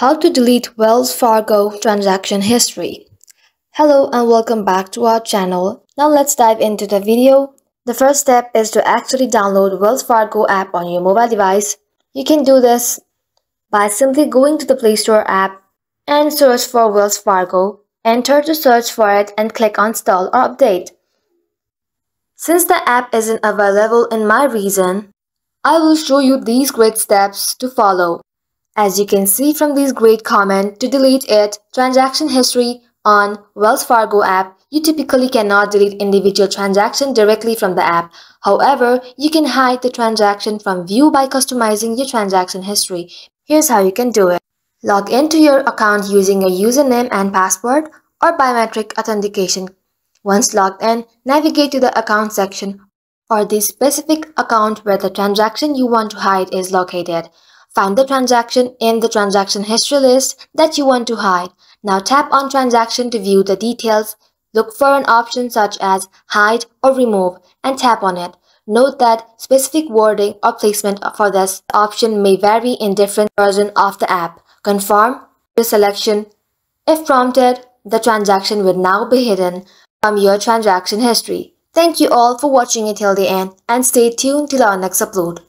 How to delete Wells Fargo transaction history. Hello and welcome back to our channel. Now let's dive into the video. The first step is to actually download Wells Fargo app on your mobile device. You can do this by simply going to the Play Store app and search for Wells Fargo. Enter to search for it and click on install or update. Since the app isn't available in my region, I will show you these great steps to follow. As you can see from these great comments, to delete it, transaction history on Wells Fargo app, you typically cannot delete individual transaction directly from the app. However, you can hide the transaction from view by customizing your transaction history. Here's how you can do it. Log into your account using a username and password or biometric authentication. Once logged in, navigate to the account section or the specific account where the transaction you want to hide is located. Find the transaction in the transaction history list that you want to hide. Now tap on transaction to view the details. Look for an option such as hide or remove and tap on it. Note that specific wording or placement for this option may vary in different versions of the app. Confirm your selection. If prompted, the transaction will now be hidden from your transaction history. Thank you all for watching it till the end and stay tuned till our next upload.